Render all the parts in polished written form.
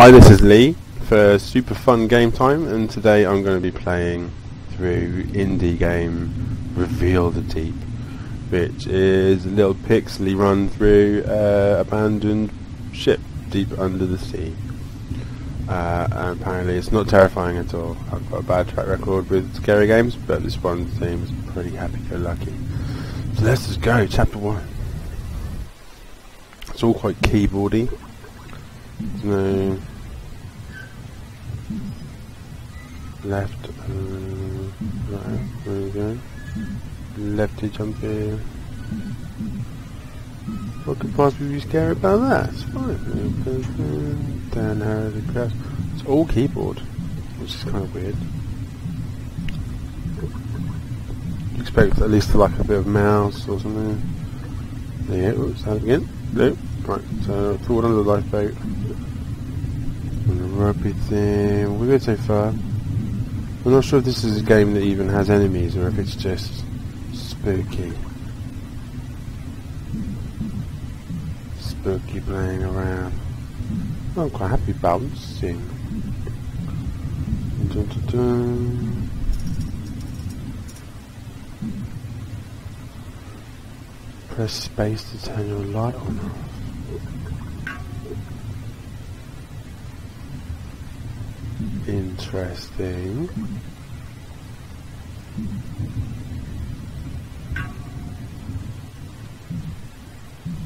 Hi, this is Lee for Super Fun Game Time, and today I'm going to be playing through indie game Reveal the Deep, which is a little pixely run through abandoned ship deep under the sea. And apparently it's not terrifying at all. I've got a bad track record with scary games, but this one seems pretty happy-go-lucky. So let's just go, chapter 1. It's all quite keyboardy. No left, right, there we go. Lefty jump here. What could possibly be scary about that? It's fine. Down arrow to grasp. It's all keyboard, which is kind of weird. You expect at least like a bit of mouse or something. There you go. Oops, out again. Blue. Right, so forward under the lifeboat. And the rugby thing. We're good so far. I'm not sure if this is a game that even has enemies or if it's just spooky. Spooky playing around. Oh, I'm quite happy bouncing. Dun, dun, dun. Press space to turn your light on or off. Interesting.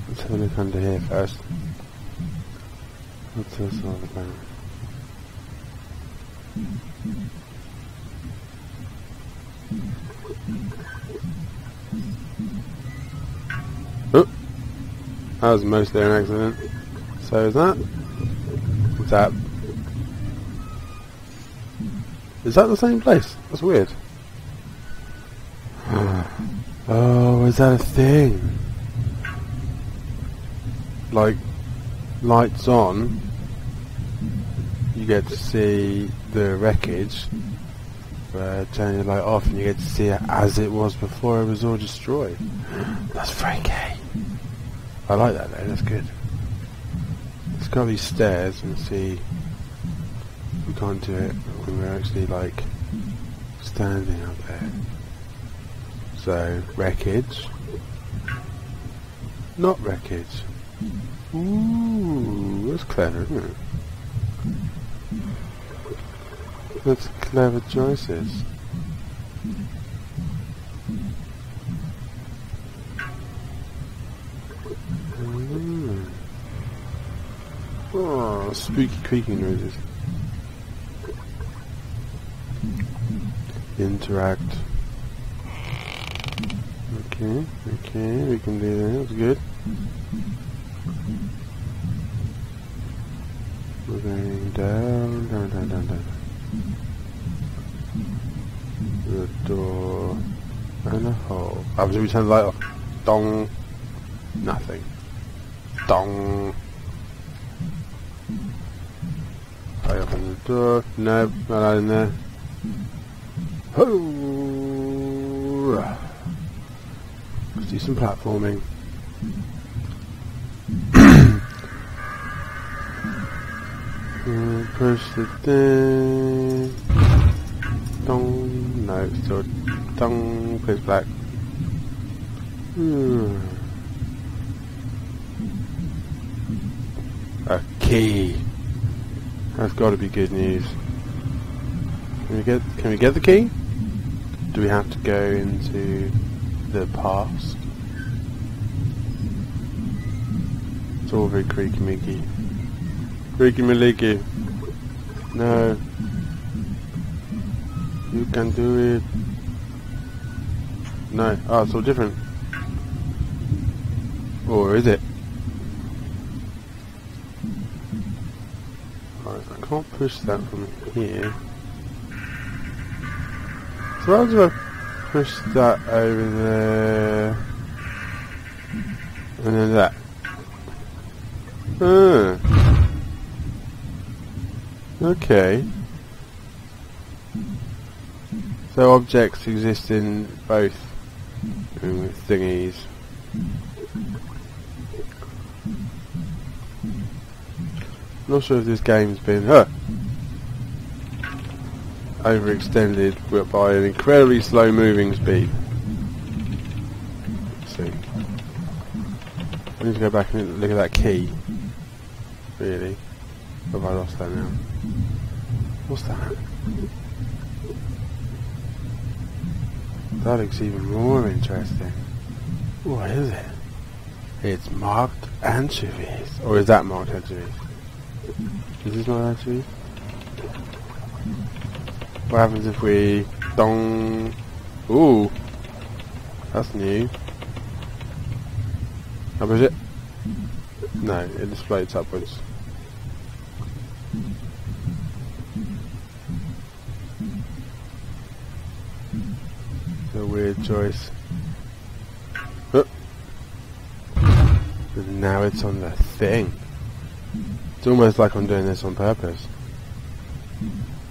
Let's have a look under here first. What's this all about? Oh, that was mostly an accident. So is that? What's that? Is that the same place? That's weird. Oh, is that a thing? Like, lights on, you get to see the wreckage, but turning the light off and you get to see it as it was before it was all destroyed. That's freaky. I like that though, that's good. Let's go up these stairs and see. We can't do it when we're actually like standing up there. So wreckage, not wreckage. Ooh, that's clever, isn't it? That's clever choices. Mm. Oh, spooky creaking noises. Interact. Okay, okay, we can do that. That's good. We're going down, down, down, down, down. The door and a hole. Oh, did we turn the light off? Dong. Nothing. Dong. I open the door. No, not out in there. Hurrah. Let's do some platforming. Push the thing. Dong. No, it's still dong. Push back. A key. That's got to be good news. Can we get the key? Do we have to go into the past? It's all very creaky meaky. Creaky maliki. No. You can do it. No. Oh, it's all different. Or is it? Right, I can't push that from here. So how do I push that over there, and then that? Okay. So objects exist in both thingies. I'm not sure if this game's been overextended by an incredibly slow moving speed. Let's see. I need to go back and look at that key. Really? Or have I lost that now? What's that? That looks even more interesting. What is it? It's marked anchovies. Or is that marked anchovies? Is this marked anchovies? What happens if we... dong? Ooh! That's new. How much is it? No, it just floats upwards. A weird choice. Oh. And now it's on the thing. It's almost like I'm doing this on purpose.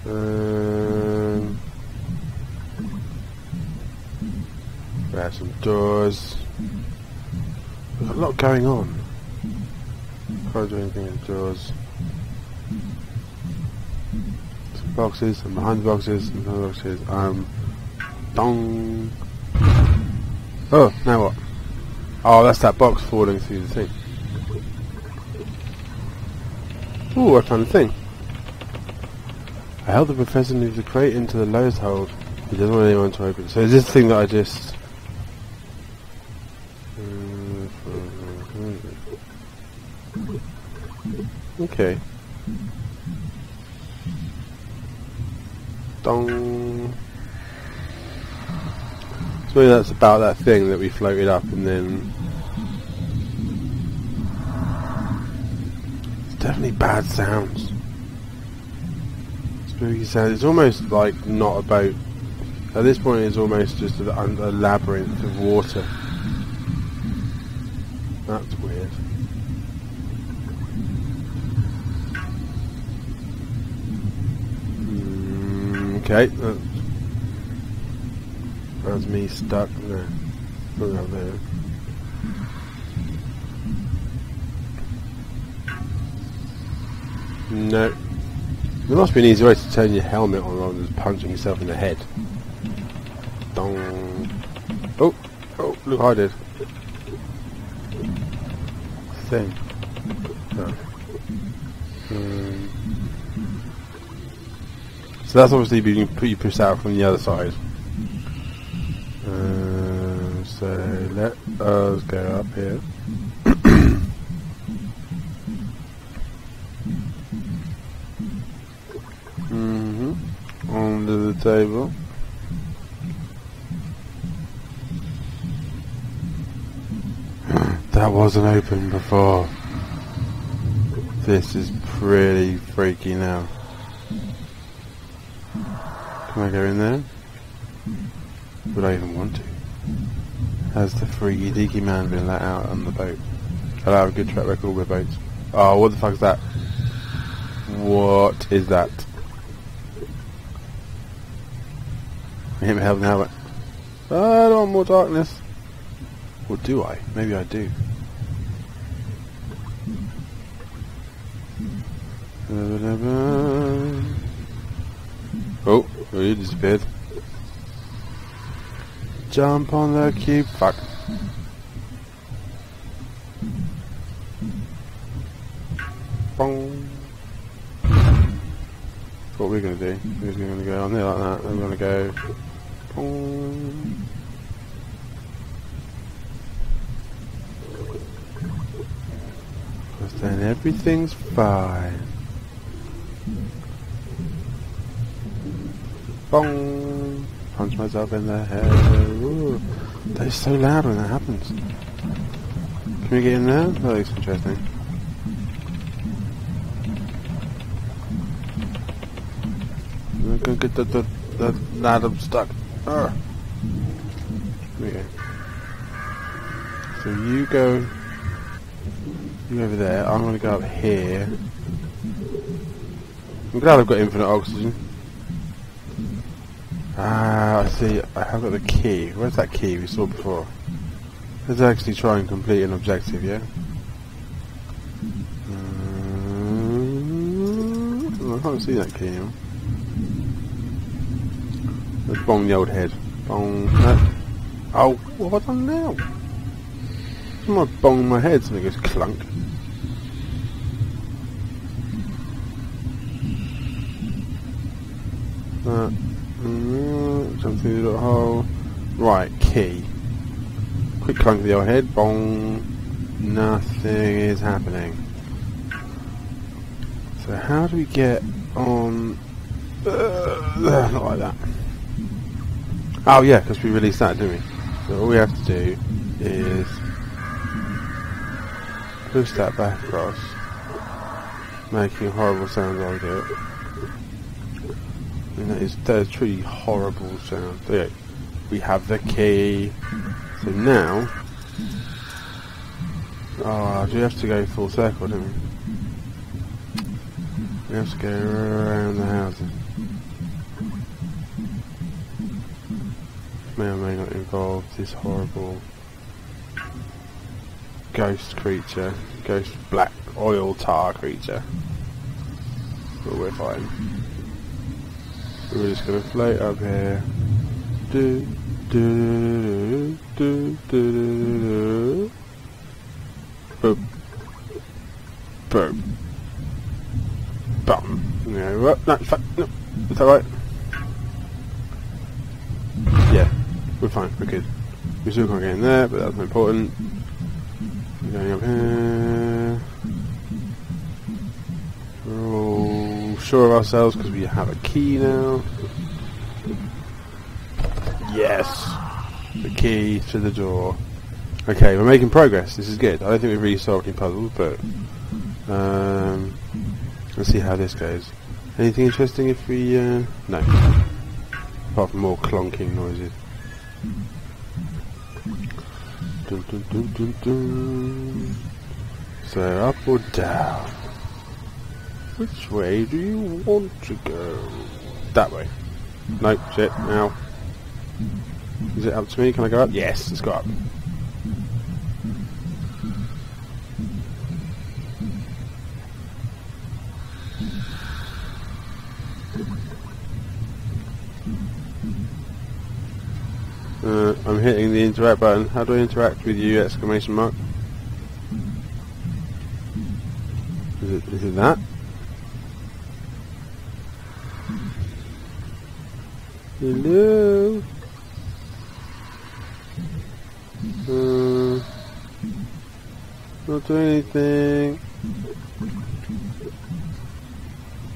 We have some doors. There's a lot going on. Can't do anything in the doors. Some boxes, some behind boxes, some behind boxes. Dong. Oh, now what? Oh, that's that box falling through the thing. Ooh, I found a thing. I helped the professor move the crate into the lowest hold. He doesn't want anyone to open. So is this the thing that I just... Okay. Dong. So maybe that's about that thing that we floated up and then... It's definitely bad sounds. Spooky sounds. It's almost like not a boat. At this point it's almost just a labyrinth of water. That's weird. Okay. That's me stuck there. Look out there. No. There must be an easy way to turn your helmet on rather than just punching yourself in the head. Dong. Oh! Oh! Look how I did. Thing. Oh. So that's obviously being pretty pushed out from the other side. So let us go up here. Under the table. That wasn't open before. This is pretty freaky now. Can I go in there? Would I even want to? Has the freaky deaky man been let out on the boat? I'll have a good track record with boats. Oh, what the fuck is that? What is that? I can't help now, but I don't want more darkness. Or do I? Maybe I do. Oh, you disappeared. Jump on the cube. Fuck. Bong. What we're gonna do? We're gonna go on there like that. I'm gonna go. Bong. Cause then everything's fine. Bong. Punch myself in the head. Ooh, that is so loud when that happens. Can we get in there? That looks interesting. I'm gonna get the ladder stuck. Here we go. So you go... You over there. I'm gonna go up here. I'm glad I've got infinite oxygen. Ah, I see. I have got the key. Where's that key we saw before? Let's actually try and complete an objective, yeah? can't see that key now. Let's bong the old head. Bong that. Oh, what have I done now? I'm not bonging my head, something goes clunk. Jump through the little hole. Right, key. Quick clunk of the old head. Bong. Nothing is happening. So how do we get on... not like that. Oh yeah, because we released that, didn't we? So all we have to do is... push that back across. Making horrible sounds like it. And that is truly horrible sound. Okay, we have the key. So now... oh, do we have to go full circle, don't we? We have to go around the houses. May or may not involve this horrible ghost creature, ghost black oil tar creature. But we're fine. We're just gonna float up here. Do do do do do do. Boop. Boop. Bum. No, no, fuck, no, is that right? Yeah, we're fine, we're good. We still can't get in there, but that's not important. We're going up here. We're all sure of ourselves because we have a key now. Yes! The key to the door. Okay, we're making progress, this is good. I don't think we've really solved any puzzles, but... let's see how this goes. Anything interesting if we... no. Apart from more clonking noises. Dun, dun, dun, dun, dun. So, up or down? Which way do you want to go? That way. Nope, shit, now. Is it up to me? Can I go up? Yes, it's got up. I'm hitting the interact button. How do I interact with you? Exclamation mark. Is it that? Hello? Not doing anything.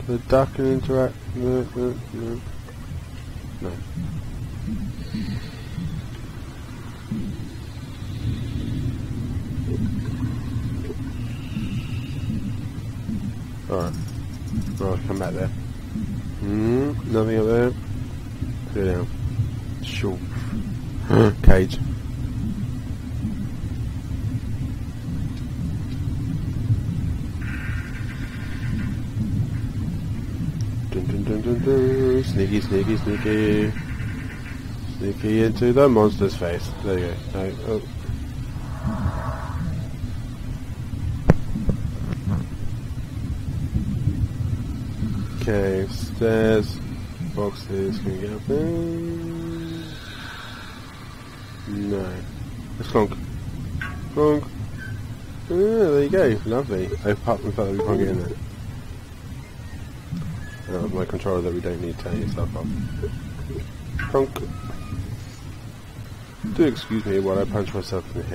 The duck can interact. No. No. Alright. Right, come back there. Nothing up there. Go down. Sure. Cage. Dun, dun, dun, dun, dun. Sneaky, sneaky, sneaky. Sneaky into the monster's face. There you go. No, oh. Okay, stairs, boxes, can we get up there? No. Let's clonk. Clonk. Ah, there you go, lovely. Apart from the fact that we can't get in there. Out of my controller that we don't need to turn your stuff off. Clonk. Do excuse me while I punch myself in the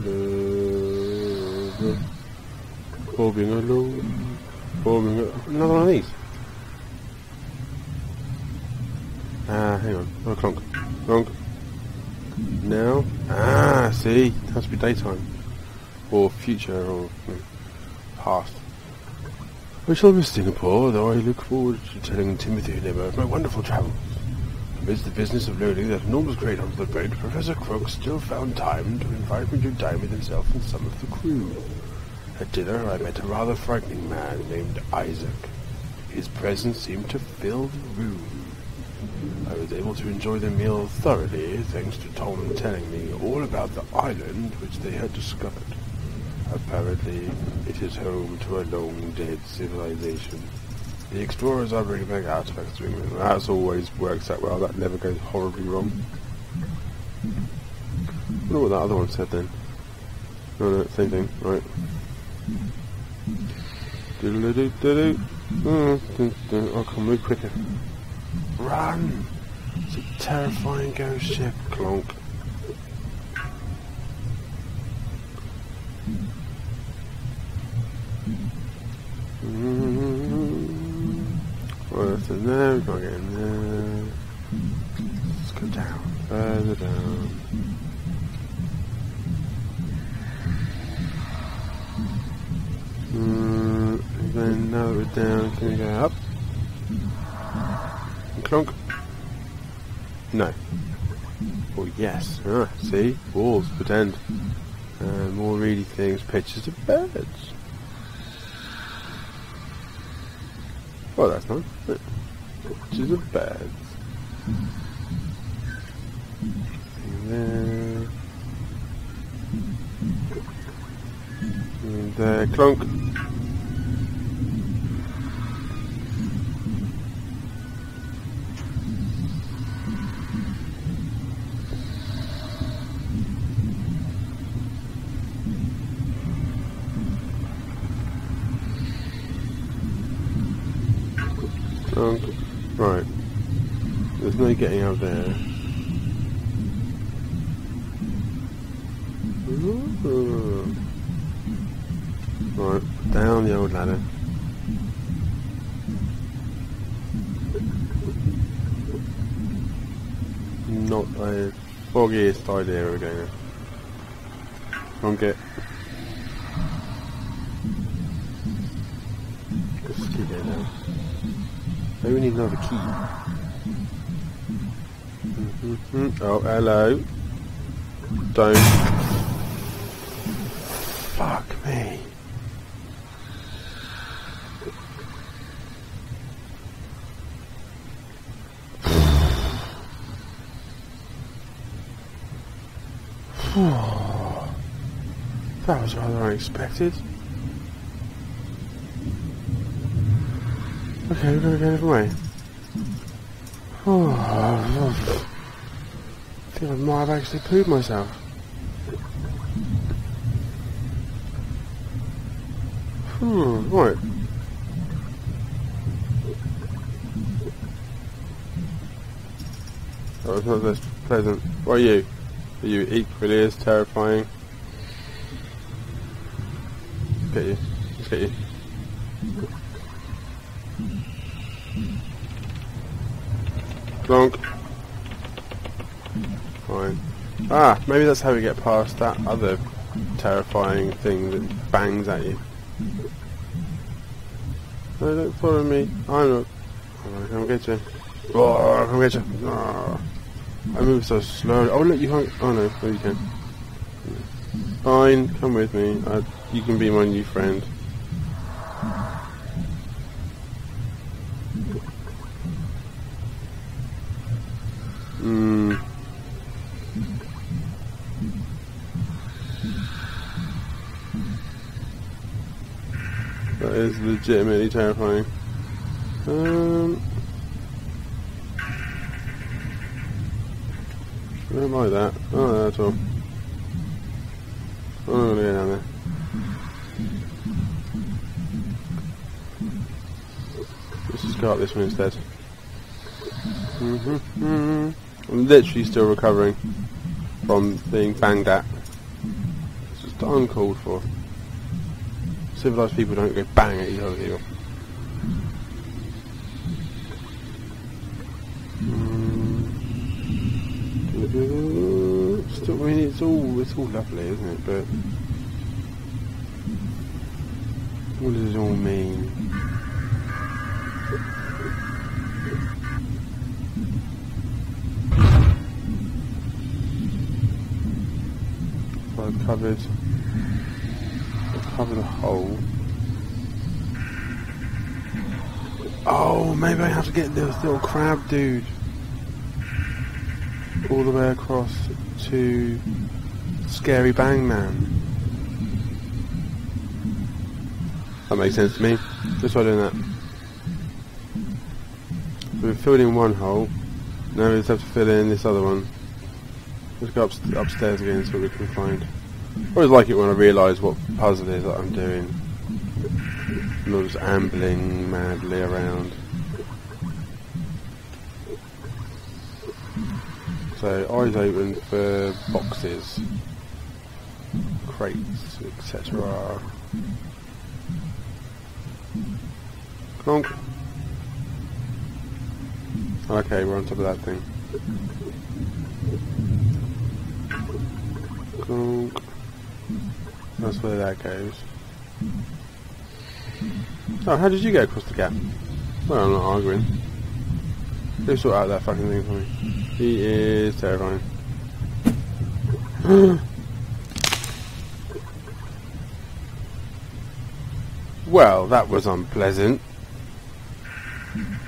head. Blah, blah, blah. Bobbing along, bobbing along. Another one of these. Hang on. Oh, clonk. Clonk. Now. See? It has to be daytime. Or future, or past. I shall miss Singapore, though I look forward to telling Timothy and Emma of my wonderful travels. Amidst the business of loading that enormous crate onto the boat, Professor Crook still found time to invite me to dine with himself and some of the crew. At dinner, I met a rather frightening man named Isaac. His presence seemed to fill the room. I was able to enjoy the meal thoroughly, thanks to Tom telling me all about the island which they had discovered. Apparently, it is home to a long-dead civilization. The explorers are bringing back artifacts to England. That always works out well. That never goes horribly wrong. I wonder what that other one said then. No, no, same thing, right. Do-do-do-do-do. Oh, come on, move quicker. Run! It's a terrifying ghost ship. Clonk. Well, that's in there. We've got to get in there. Let's go down. Further down. And then now that we're down, can we go up? And clonk. No. Oh yes. Ah, see? Walls, pretend. More reedy things, pictures of birds. Well, that's nice. Pictures of birds. And there. And there, clonk. Right. There's no getting out there. Ooh. Right, down the old ladder. Not a foggiest idea again. Don't get. Let's keep it now. Maybe we need another key. Oh, hello. Don't. Fuck me. That was rather unexpected. Okay, we're gonna go the other way. Oh, I think I might have actually pooed myself. Right. That was not as pleasant. What are you? Are you equally as terrifying? Get you. Let's get you. Clonk. Fine. Ah, maybe that's how we get past that other terrifying thing that bangs at you. No, don't follow me. I'm not. Alright, come get you. Oh, come get you. Oh. I move so slowly. Oh, look, you can't. Oh, no. Oh, you can. Fine, come with me. You can be my new friend. That is legitimately terrifying. I don't like that. Oh, no, at all. I'm not gonna go down there. Let's just go up this one instead. I'm literally still recovering from being banged at. It's just uncalled for. Civilized people don't go bang at each other people. Still, I mean, it's all lovely, isn't it? But what does it all mean? Cover the hole. Oh, maybe I have to get this little crab dude all the way across to Scary Bang Man. That makes sense to me. Just by doing that. So we've filled in one hole. Now we just have to fill in this other one. Let's go upstairs again, so we can find. I always like it when I realise what puzzle it is that I'm doing. I'm not just ambling madly around. So, eyes open for boxes, crates, etc. Clonk. Okay, we're on top of that thing. Clonk. That's where that goes. Oh, how did you get across the gap? Well, I'm not arguing. Go sort out that fucking thing for me. He is terrifying. Well, that was unpleasant.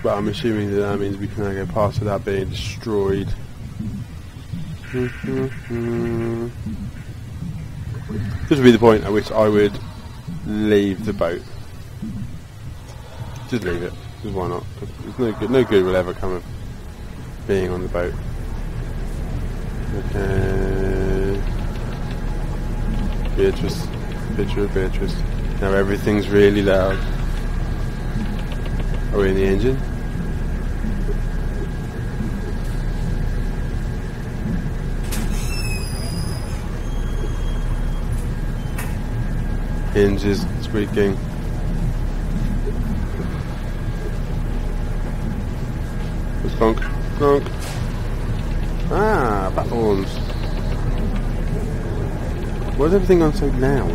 But I'm assuming that means we can now go past without being destroyed. This would be the point at which I would leave the boat. Just leave it. Because why not? There's no good will ever come of being on the boat. Okay. Beatrice. Picture of Beatrice. Now everything's really loud. Are we in the engine? Hinges squeaking. Clonk, clonk. Ah, platforms. Why is everything on so loud?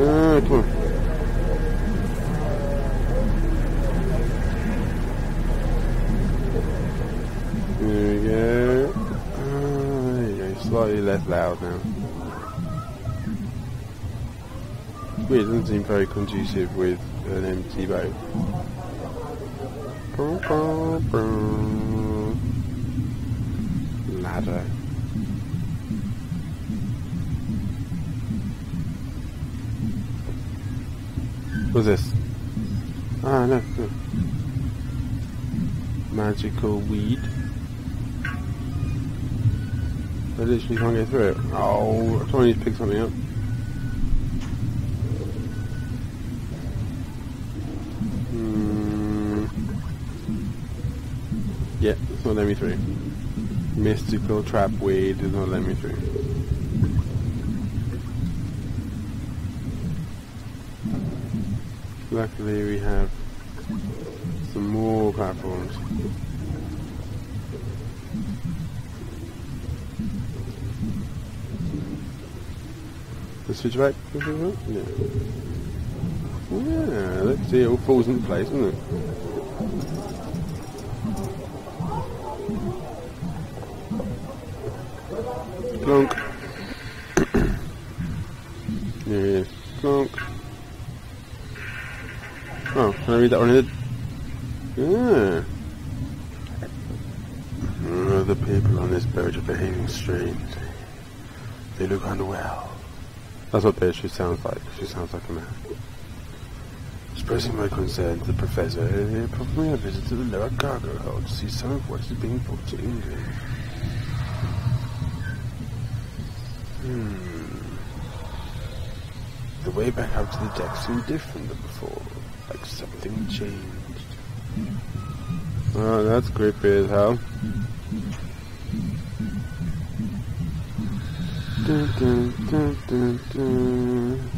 Ah, come on. There we go. Ah, there you go. Slightly less loud now. It doesn't seem very conducive with an empty boat. Ladder. What's this? Ah, no. Magical weed. I literally can't get through it. Oh, I need to pick something up. Yeah, it's not letting me through. Mystical trap weed is not letting me through. Luckily we have some more platforms. Let's switch back. Yeah. Yeah, let's see, it all falls into place, doesn't it? Clonk. There he is. Clonk. Oh, can I read that one in? Yeah. The people on this boat are behaving strange. They look unwell. That's what Beatrice sounds like. She sounds like a man. Expressing my concern to the professor, they performed a visit to the lower cargo hold to see some of what is being brought to England. The way back out to the deck seemed different than before, like something changed. Oh, that's creepy as hell. Dun, dun, dun, dun, dun.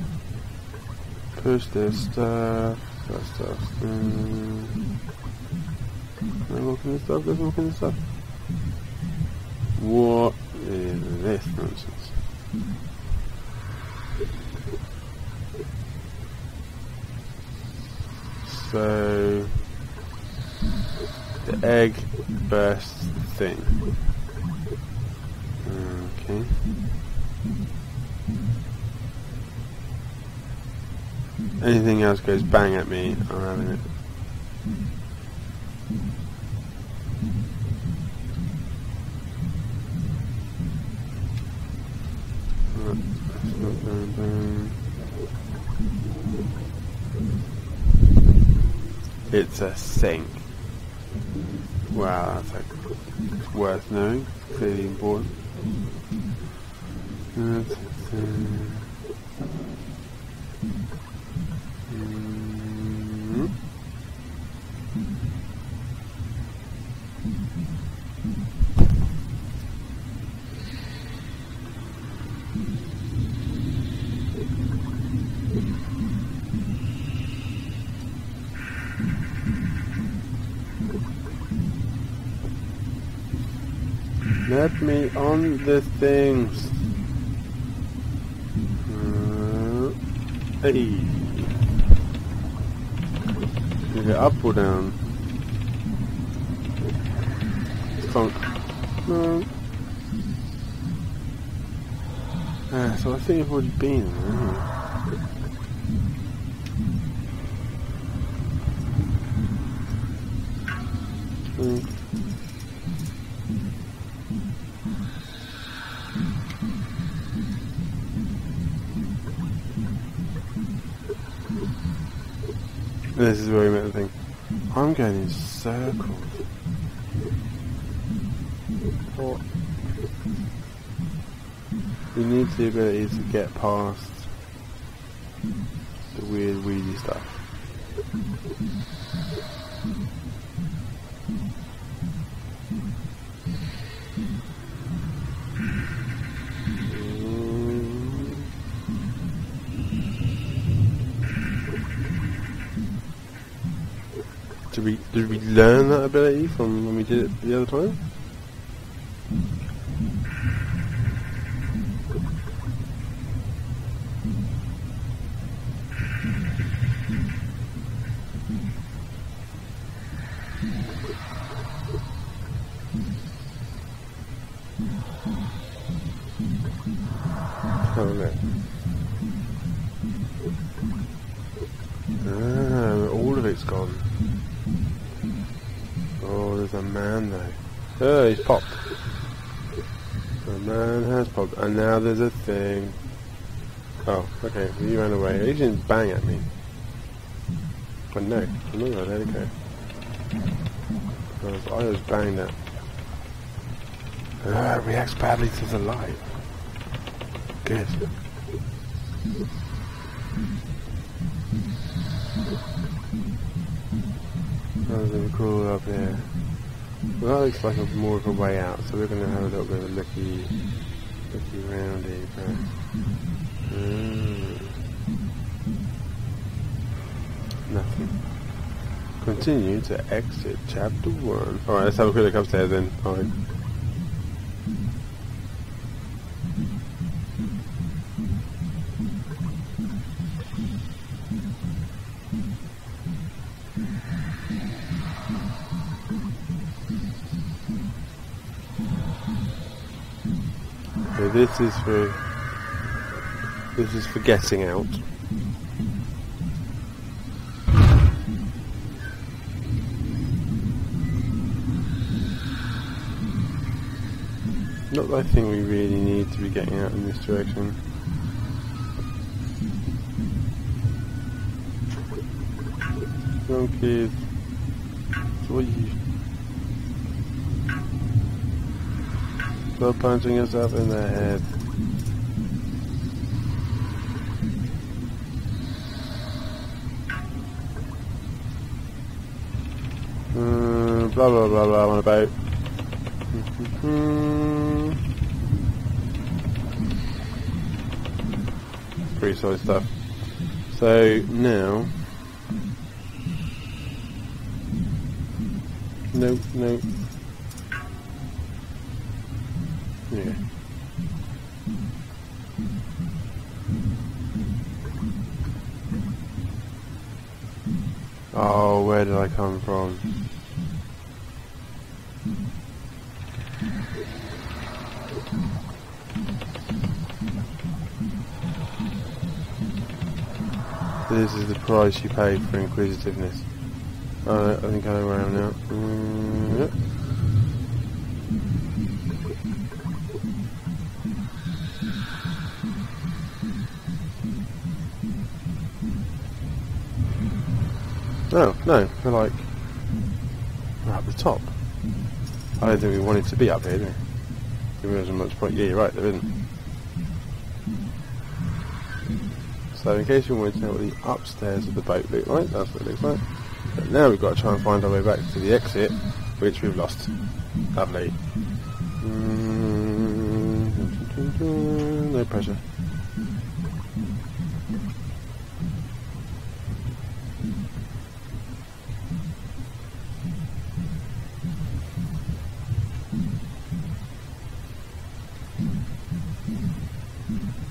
Push this stuff, that stuff. I'm looking at this stuff, I'm looking at this stuff. What is this nonsense? So the egg burst thing. Okay. Anything else goes bang at me, I'm having it. It's a sink. Wow, that's like worth knowing. Clearly important. Let me on the things. Hey. Is it up or down? No. So I think it would be now. This is where we met the thing. I'm going in circles. What? We need the ability to get past the weird, weedy stuff. Did we learn that ability from when we did it the other time? Oh no. Ah, all of it's gone. A man though. Oh, he's popped. The man has popped, and now there's a thing. Oh, okay. He ran away. He didn't bang at me. But no, I'm not gonna let it go. I was banged at. It reacts badly to the light. Good. I'm going to crawl up here. Well, that looks like a more of a way out, so we're going to have a little bit of a looky round here. Nothing. Continue to exit chapter 1. Alright, let's have a quick look upstairs then. Fine. So this is for getting out. Not that I think we really need to be getting out in this direction. Okay. So what you punching yourself in the head. Blah blah blah blah on a boat. Pretty solid stuff. So now no. Yeah. Oh, where did I come from? This is the price you pay for inquisitiveness. I think I know where I am now. Yep. No, they're like right at the top. I don't think we wanted to be up here, do we? There isn't much point. Yeah, you're right, there isn't. So in case you wanted to know what the upstairs of the boat looked like, that's what it looks like. But now we've got to try and find our way back to the exit, which we've lost. Lovely. No pressure.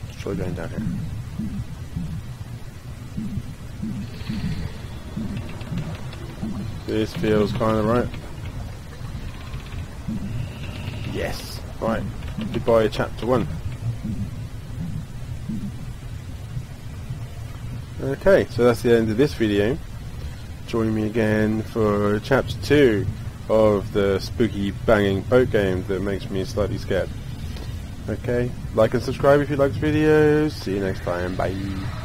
Let's try going down here. This feels kind of right. Yes. Right. Goodbye, chapter 1. Okay, so that's the end of this video. Join me again for chapter 2 of the spooky banging boat game that makes me slightly scared. Okay, like and subscribe if you like the videos. See you next time. Bye.